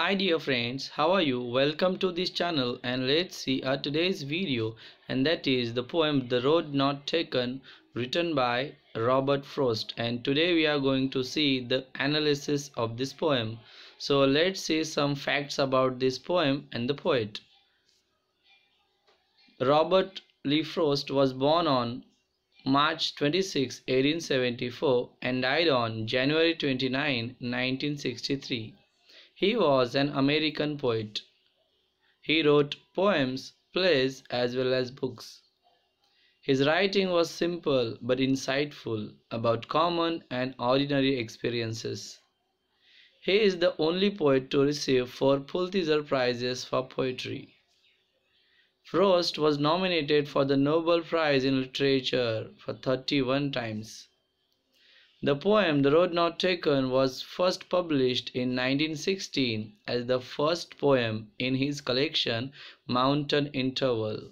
Hi dear friends, how are you? Welcome to this channel and let's see our today's video, and that is the poem The Road Not Taken, written by Robert Frost. And today we are going to see the analysis of this poem. So let's see some facts about this poem and the poet. Robert Lee Frost was born on March 26, 1874 and died on January 29, 1963. He was an American poet. He wrote poems, plays as well as books. His writing was simple but insightful about common and ordinary experiences. He is the only poet to receive 4 Pulitzer Prizes for poetry. Frost was nominated for the Nobel Prize in Literature for 31 times. The poem The Road Not Taken was first published in 1916 as the first poem in his collection Mountain Interval.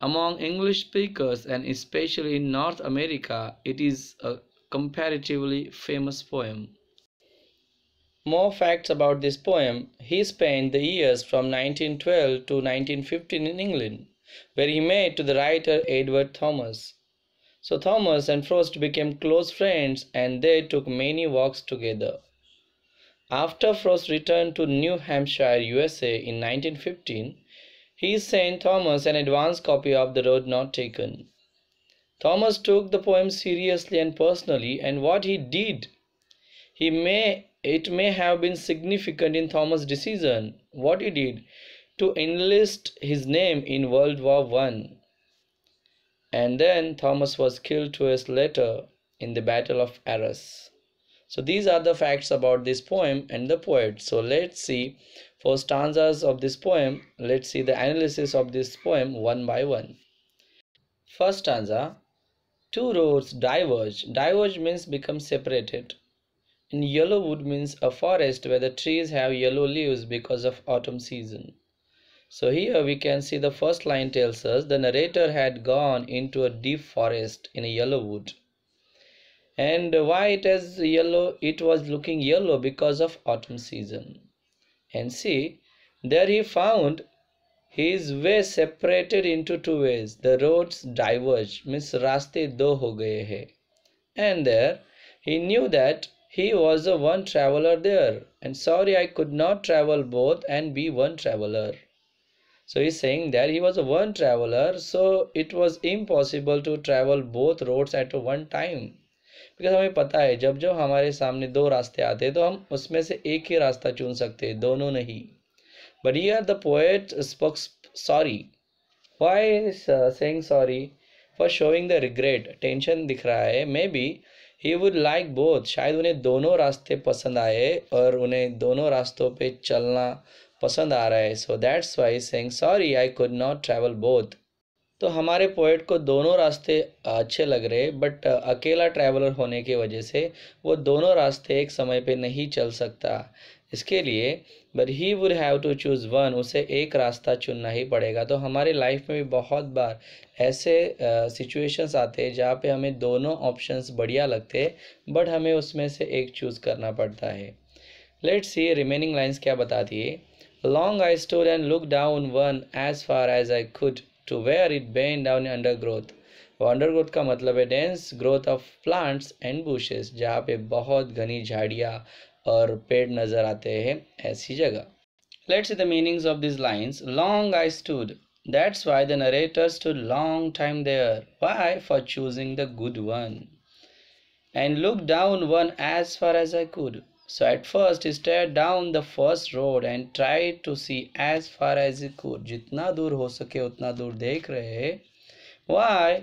Among English speakers and especially in North America, it is a comparatively famous poem. More facts about this poem. He spent the years from 1912 to 1915 in England, where he met to the writer Edward Thomas. So Thomas and Frost became close friends and they took many walks together. After Frost returned to New Hampshire, USA in 1915, he sent Thomas an advance copy of The Road Not Taken. Thomas took the poem seriously and personally, and what he did, it may have been significant in Thomas' decision, what he did to enlist his name in World War I. And then Thomas was killed 2 years later in the Battle of Arras. So these are the facts about this poem and the poet. So let's see 4 stanzas of this poem. Let's see the analysis of this poem one by one. First stanza. Two roads diverge. Diverge means become separated. And yellow wood means a forest where the trees have yellow leaves because of autumn season. So here we can see the first line tells us the narrator had gone into a deep forest in a yellow wood. And why it is yellow? It was looking yellow because of autumn season. And see, there he found his way separated into 2 ways. The roads diverge, means raste do ho gaye hai. And there he knew that he was the one traveler there. And sorry, I could not travel both and be one traveler. So he's saying that he was a one traveler, so it was impossible to travel both roads at one time. Because हमें पता है जब हमारे सामने 2 रास्ते आते हैं तो हम उसमें से एक ही रास्ता चुन सकते हैं, दोनों नहीं. But here the poet spoke sorry. Why is saying sorry? For showing the regret. Tension दिख रहा है. Maybe he would like both. शायद उन्हें दोनों रास्ते पसंद आए और उन्हें दोनों रास्तों पे चलना पसंद आ रहा है. So that's why he's saying sorry, I could not travel both. तो हमारे पोएट को दोनों रास्ते अच्छे लग रहे, but अकेला ट्रैवलर होने की वजह से वो दोनों रास्ते एक समय पे नहीं चल सकता. इसके लिए but he would have to choose one, उसे एक रास्ता चुनना ही पड़ेगा. तो हमारे लाइफ में भी बहुत बार ऐसे सिचुएशंस आते हैं जहाँ पे हमें दोनों ऑप्शंस बढ़िया लगते हैं, but हमें उसमें से एक चूज़ करना पड़ता है. लेट्स सी रिमेनिंग लाइन्स क्या बताती है. Long I stood and looked down one as far as I could to where it bent down in undergrowth. Undergrowth का मतलब है dense growth of plants and bushes, जहाँ पे बहुत घनी झाड़ियाँ और पेड़ नजर आते हैं ऐसी जगह. Let's see the meanings of these lines. Long I stood. That's why the narrator stood long time there. Why? For choosing the good one. And looked down one as far as I could. So at first he stared down the first road and tried to see as far as he could. जितना दूर हो सके उतना दूर देख रहे. Why?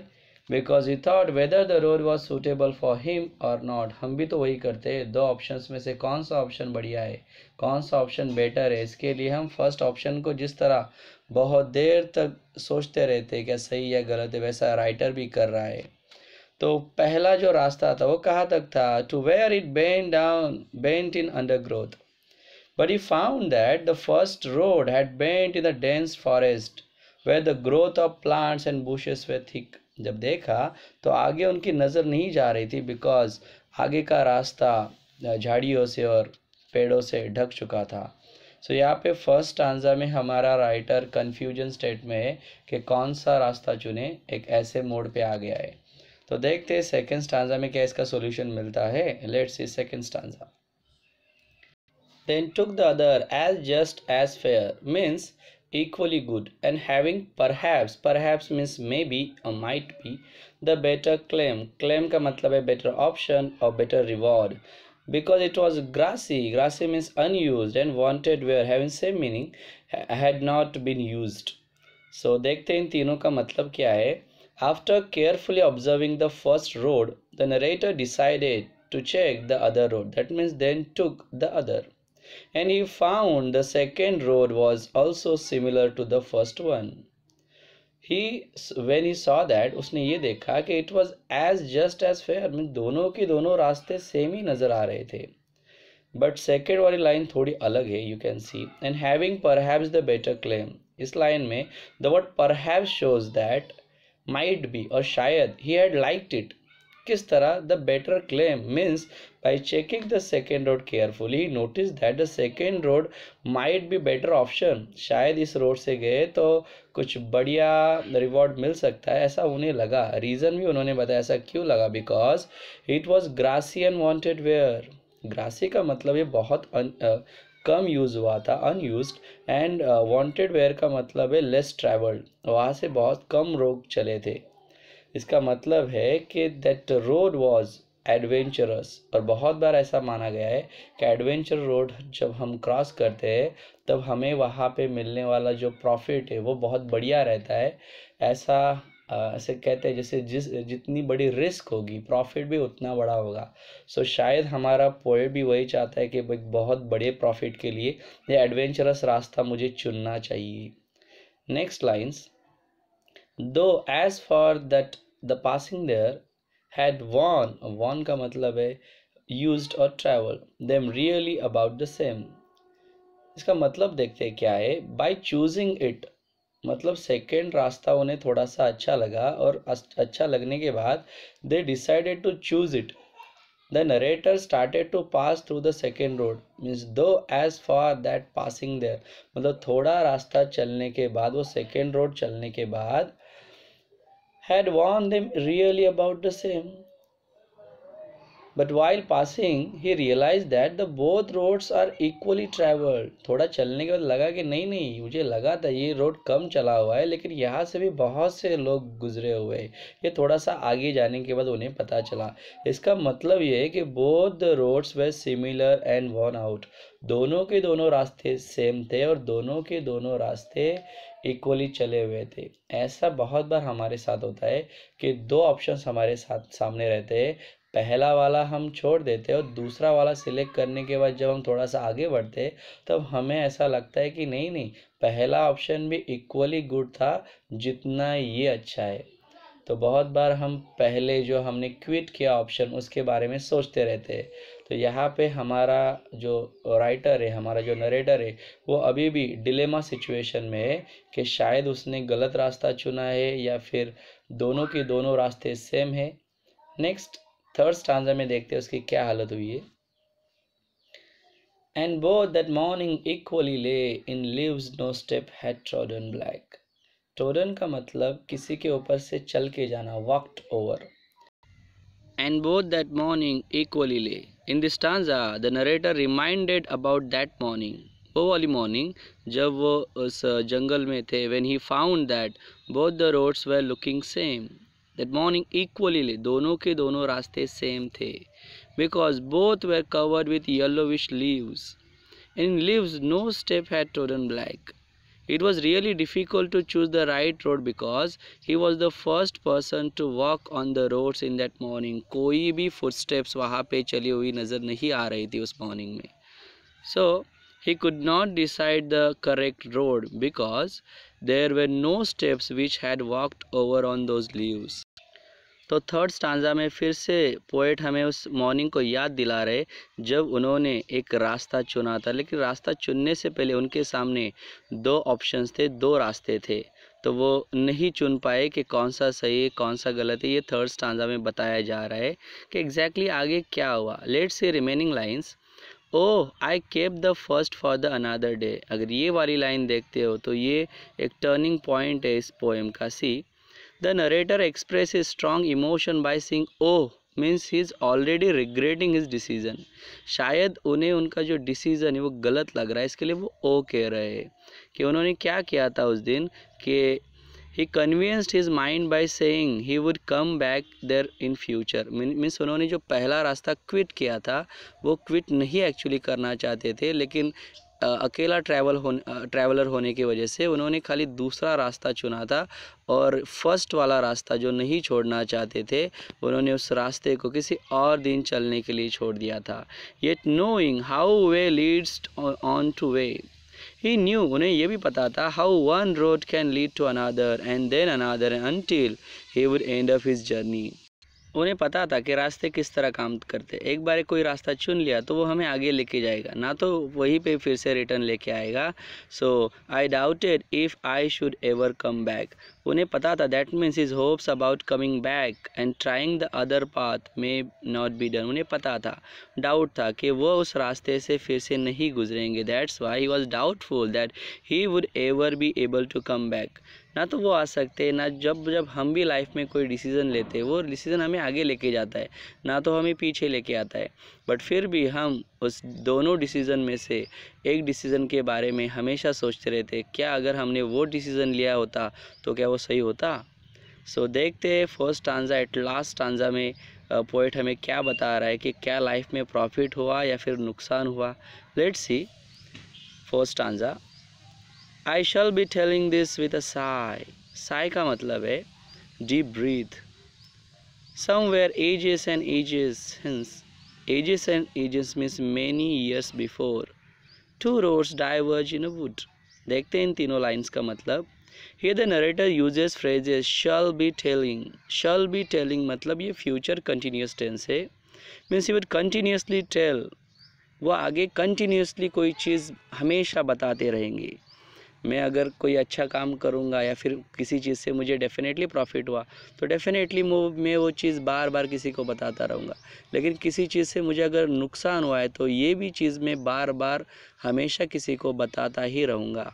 Because he thought whether the road was suitable for him or not. हम भी तो वही करते हैं. 2 options में से कौन सा option बढ़िया है, कौन सा option better है. इसके लिए हम first option को जिस तरह बहुत देर तक सोचते रहते हैं क्या सही या गलत है, वैसा राइटर भी कर रहा है. तो पहला जो रास्ता था वो कहाँ तक था? To where it bent down, bent in undergrowth. But he found that the first road had bent in the dense forest where the growth of plants and bushes were thick. जब देखा तो आगे उनकी नज़र नहीं जा रही थी because आगे का रास्ता झाड़ियों से और पेड़ों से ढक चुका था. सो यहाँ पे फर्स्ट स्टांजा में हमारा राइटर कन्फ्यूजन स्टेट में है कि कौन सा रास्ता चुने, एक ऐसे मोड पे आ गया है। तो देखते हैं सेकेंड स्टांजा में क्या इसका सोल्यूशन मिलता है। Let's see second stanza. Then took the other as just as fair means equally good, and having perhaps means maybe or might be the better claim का मतलब है better option or better reward, because it was grassy means unused and wanted where having same meaning had not been used. So देखते हैं इन तीनों का मतलब क्या है। After carefully observing the first road, the narrator decided to check the other road. That means then took the other. And he found the second road was also similar to the first one. When he saw that, उसने ये देखा कि it was as just as fair, मतलब दोनों के दोनों रास्ते same ही नज़र आ रहे थे, बट सेकेंड वाली लाइन थोड़ी अलग है, you can see. And having perhaps the better claim, इस लाइन में the word perhaps shows that might be और शायद ही हैड लाइक्ड इट। किस तरह? The better claim means by checking the second road carefully notice that the second road might be better option, शायद इस road से गए तो कुछ बढ़िया रिवॉर्ड मिल सकता है, ऐसा उन्हें लगा। रीज़न भी उन्होंने बताया ऐसा क्यों लगा, because it was grassy and wanted wear. Grassy का मतलब ये बहुत कम यूज़ हुआ था, अनयूज्ड, एंड वॉन्टेड वेयर का मतलब है लेस ट्रैवल्ड, वहाँ से बहुत कम रोड चले थे। इसका मतलब है कि दैट रोड वाज एडवेंचरस, और बहुत बार ऐसा माना गया है कि एडवेंचर रोड जब हम क्रॉस करते हैं तब हमें वहाँ पे मिलने वाला जो प्रॉफिट है वो बहुत बढ़िया रहता है, ऐसा ऐसे कहते हैं। जैसे जितनी बड़ी रिस्क होगी प्रॉफिट भी उतना बड़ा होगा। सो शायद हमारा पोएट भी वही चाहता है कि बहुत बड़े प्रॉफिट के लिए ये एडवेंचरस रास्ता मुझे चुनना चाहिए। Next lines, though as for that the passing there had worn का मतलब है यूज्ड और travel, them really about the same. इसका मतलब देखते क्या है। बाय चूजिंग इट मतलब सेकेंड रास्ता उन्हें थोड़ा सा अच्छा लगा, और अच्छा लगने के बाद they decided to choose it. The narrator started to pass through the second road means though as for that passing there, मतलब थोड़ा रास्ता चलने के बाद, वो सेकेंड रोड चलने के बाद, had warned them really about the same. But while passing, he realized that the both roads are equally traveled. थोड़ा चलने के बाद लगा कि नहीं, मुझे लगा था ये रोड कम चला हुआ है, लेकिन यहाँ से भी बहुत से लोग गुजरे हुए हैं। ये थोड़ा सा आगे जाने के बाद उन्हें पता चला। इसका मतलब ये है कि both the roads were similar and worn out. दोनों के दोनों रास्ते सेम थे और दोनों के दोनों रास्ते इक्वली चले हुए थे। ऐसा बहुत बार हमारे साथ होता है कि दो ऑप्शंस हमारे साथ सामने रहते हैं, पहला वाला हम छोड़ देते हैं और दूसरा वाला सिलेक्ट करने के बाद जब हम थोड़ा सा आगे बढ़ते हैं तब हमें ऐसा लगता है कि नहीं, पहला ऑप्शन भी इक्वली गुड था जितना ये अच्छा है। तो बहुत बार हम पहले जो हमने क्विट किया ऑप्शन उसके बारे में सोचते रहते हैं। तो यहाँ पे हमारा जो राइटर है, हमारा जो नरेटर है, वो अभी भी डिलेमा सिचुएशन में है कि शायद उसने गलत रास्ता चुना है या फिर दोनों के दोनों रास्ते सेम है। नेक्स्ट थर्ड स्टांजा में देखते हैं उसकी क्या हालत हुई है। And both that morning equally lay in leaves no step had trodden black. Trodden का मतलब किसी के ऊपर से चल के जाना, walked over. And both that morning equally lay. In this stanza, the narrator reminded about that morning. वो वाली morning जब वो उस जंगल में थे। When he found that both the roads were looking same. That morning equally lay. दोनों के दोनों रास्ते सेम थे। Because both were covered with yellowish leaves. In leaves no step had trodden black. It was really difficult to choose the right road because he was the first person to walk on the roads in that morning. कोई भी footsteps वहाँ पे चली हुई नज़र नहीं आ रही थी उस morning में. So he could not decide the correct road because there were no steps which had walked over on those leaves. तो थर्ड स्टांजा में फिर से पोएट हमें उस मॉर्निंग को याद दिला रहे जब उन्होंने एक रास्ता चुना था, लेकिन रास्ता चुनने से पहले उनके सामने दो ऑप्शंस थे, दो रास्ते थे, तो वो नहीं चुन पाए कि कौन सा सही है कौन सा गलत है। ये थर्ड स्टांजा में बताया जा रहा है कि एग्जैक्टली आगे क्या हुआ। Let's see remaining lines. Oh I cap the first for the another day. अगर ये वाली लाइन देखते हो तो ये एक टर्निंग पॉइंट है इस पोएम का। See the narrator express is strong emotion by saying oh means he is already regretting his decision. शायद उन्हें उनका जो डिसीज़न है वो गलत लग रहा है, इसके लिए वो ओ कह रहे हैं कि उन्होंने क्या किया था उस दिन कि he convinced his mind by saying he would come back there in future. Means उन्होंने जो पहला रास्ता क्विट किया था वो क्विट नहीं एक्चुअली करना चाहते थे, लेकिन अकेला ट्रैवलर होने की वजह से उन्होंने खाली दूसरा रास्ता चुना था और फर्स्ट वाला रास्ता जो नहीं छोड़ना चाहते थे उन्होंने उस रास्ते को किसी और दिन चलने के लिए छोड़ दिया था। Yet knowing how way leads on to way he knew, उन्हें यह भी पता था how one road can lead to another and then another until he would end of his journey. उन्हें पता था कि रास्ते किस तरह काम करते। एक बार कोई रास्ता चुन लिया तो वो हमें आगे लेके जाएगा, ना तो वहीं पे फिर से रिटर्न लेके आएगा। So I doubted if I should ever come back. उन्हें पता था that means his hopes about coming back and trying the other path may not be done. उन्हें पता था, डाउट था कि वो उस रास्ते से फिर से नहीं गुजरेंगे। That's why he was doubtful that he would ever be able to come back. ना तो वो आ सकते, ना जब हम भी लाइफ में कोई डिसीज़न लेते हैं वो डिसीज़न हमें आगे लेके जाता है, ना तो हमें पीछे लेके आता है। बट फिर भी हम उस दोनों डिसीज़न में से एक डिसीज़न के बारे में हमेशा सोचते रहते, क्या अगर हमने वो डिसीज़न लिया होता तो क्या वो सही होता। सो देखते हैं first stanza at last stanza में पोएट हमें क्या बता रहा है कि क्या लाइफ में प्रॉफिट हुआ या फिर नुकसान हुआ। Let's see first stanza. I shall be telling this with a sigh. Sigh का मतलब है deep breathe. Somewhere ages and ages since, ages and ages means many years before, two roads diverge in a wood. देखते हैं इन तीनों lines का मतलब। Here the narrator uses phrases shall be telling. Shall be telling मतलब ये future continuous tense है, means he would continuously tell. वो आगे continuously कोई चीज़ हमेशा बताते रहेंगे। मैं अगर कोई अच्छा काम करूंगा या फिर किसी चीज़ से मुझे डेफिनेटली प्रॉफिट हुआ तो डेफिनेटली मैं वो चीज़ बार बार किसी को बताता रहूँगा। लेकिन किसी चीज़ से मुझे अगर नुकसान हुआ है तो ये भी चीज़ मैं बार बार हमेशा किसी को बताता ही रहूँगा।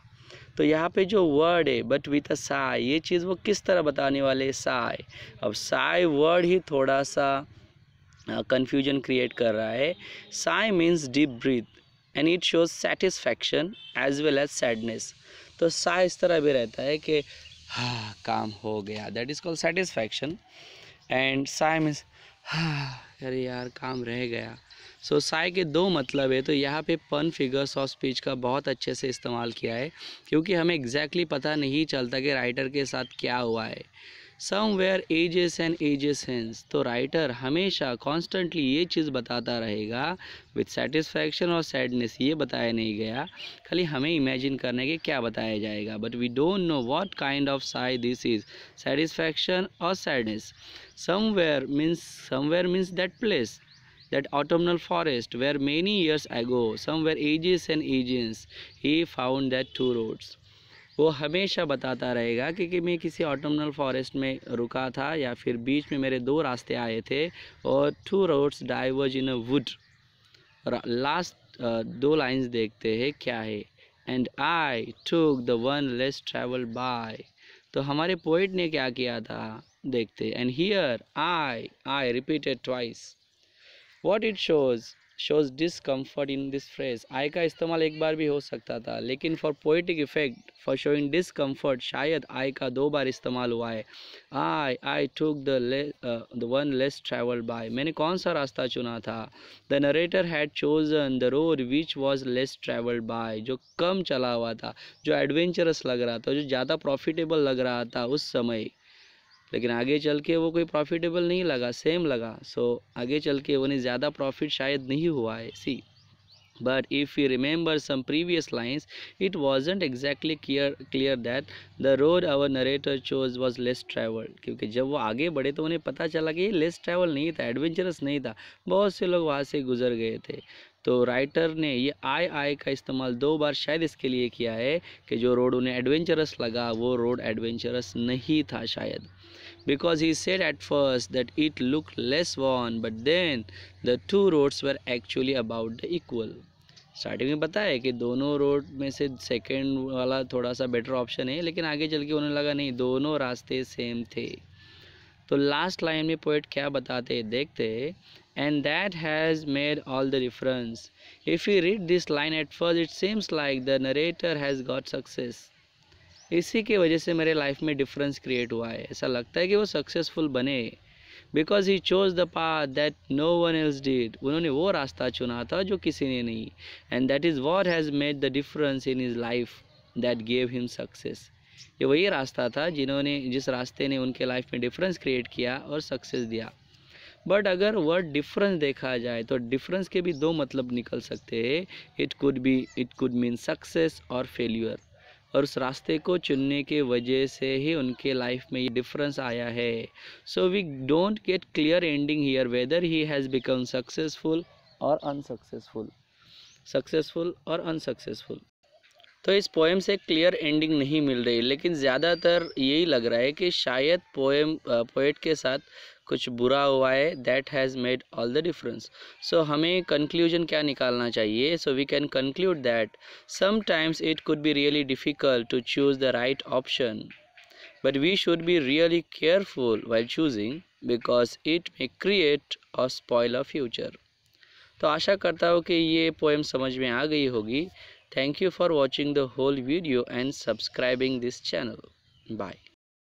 तो यहाँ पे जो वर्ड है बट विथ अ साय, ये चीज़ वो किस तरह बताने वाले, साय। अब साय वर्ड ही थोड़ा सा कन्फ्यूजन क्रिएट कर रहा है। Sigh means deep breath and it shows satisfaction as well as sadness. तो साय इस तरह भी रहता है कि हाँ काम हो गया, that is called satisfaction. And sigh means हाँ अरे यार काम रह गया। सो साय के दो मतलब है। तो यहाँ पे पन फिगर्स ऑफ स्पीच का बहुत अच्छे से इस्तेमाल किया है क्योंकि हमें एग्जैक्टली पता नहीं चलता कि राइटर के साथ क्या हुआ है। Somewhere ages and ages hence, तो राइटर हमेशा कॉन्स्टेंटली ये चीज़ बताता रहेगा विथ सेटिस्फैक्शन और सैडनेस। ये बताया नहीं गया, खाली हमें इमेजिन करने के क्या बताया जाएगा। But we don't know what kind of sigh this is, satisfaction और sadness. Somewhere means, somewhere means that place, that autumnal forest where many years ago, somewhere ages and ages, he found that two roads. वो हमेशा बताता रहेगा कि मैं किसी ऑटोमनल forest में रुका था या फिर बीच में मेरे दो रास्ते आए थे और two roads diverge in a wood. और लास्ट दो लाइंस देखते हैं क्या है, and I took the one less travel by. तो हमारे पोइट ने क्या किया था देखते। And here I repeated twice. What it shows discomfort in this phrase. I का इस्तेमाल एक बार भी हो सकता था, लेकिन for poetic effect for showing discomfort शायद आई का दो बार इस्तेमाल हुआ है। I took the one less travelled by, मैंने कौन सा रास्ता चुना था। The narrator had chosen the road which was less travelled by, जो कम चला हुआ था, जो एडवेंचरस लग रहा था, जो ज़्यादा प्रॉफिटेबल लग रहा था उस समय, लेकिन आगे चल के वो कोई प्रॉफिटेबल नहीं लगा, सेम लगा। सो आगे चल के उन्हें ज़्यादा प्रॉफिट शायद नहीं हुआ है। See but if you remember some previous lines it wasn't exactly clear that the road our narrator chose was less travelled, क्योंकि जब वो आगे बढ़े तो उन्हें पता चला कि ये लेस ट्रैवल नहीं था, एडवेंचरस नहीं था, बहुत से लोग वहाँ से गुजर गए थे। तो राइटर ने ये आई का इस्तेमाल दो बार शायद इसके लिए किया है कि जो रोड उन्हें एडवेंचरस लगा वो रोड एडवेंचरस नहीं था शायद। Because he said at first that it looked less worn, but then the two roads were actually about the equal. Starting में पता है कि दोनों रोड में से सेकेंड वाला थोड़ा सा बेटर ऑप्शन है, लेकिन आगे चल के उन्हें लगा नहीं दोनों रास्ते सेम थे। तो लास्ट लाइन में पोएट क्या बताते देखते, and that has made all the difference. If you read this line at first it seems like the narrator has got success. इसी के वजह से मेरे लाइफ में डिफरेंस क्रिएट हुआ है, ऐसा लगता है कि वो सक्सेसफुल बने। Because he chose the path that no one else did, उन्होंने वो रास्ता चुना था जो किसी ने नहीं। And that is what has made the difference in his life that gave him success. ये वही रास्ता था जिस रास्ते ने उनके लाइफ में डिफरेंस क्रिएट किया और सक्सेस दिया। बट अगर वर्ड डिफरेंस देखा जाए तो डिफरेंस के भी दो मतलब निकल सकते हैं। इट कुड मीन सक्सेस और फेल्यूर। और उस रास्ते को चुनने के वजह से ही उनके लाइफ में ये डिफरेंस आया है। So we don't get clear ending here whether he has become successful और अनसक्सेसफुल, सक्सेसफुल और अनसक्सेसफुल। तो इस पोएम से क्लियर एंडिंग नहीं मिल रही, लेकिन ज़्यादातर यही लग रहा है कि शायद पोएट के साथ कुछ बुरा हुआ है। That has made all the difference. So हमें कंक्लूजन क्या निकालना चाहिए? So we can conclude that sometimes it could be really difficult to choose the right option, but we should be really careful while choosing because it may create और spoil a future. तो आशा करता हूँ कि ये poem समझ में आ गई होगी। Thank you for watching the whole video and subscribing this channel. Bye.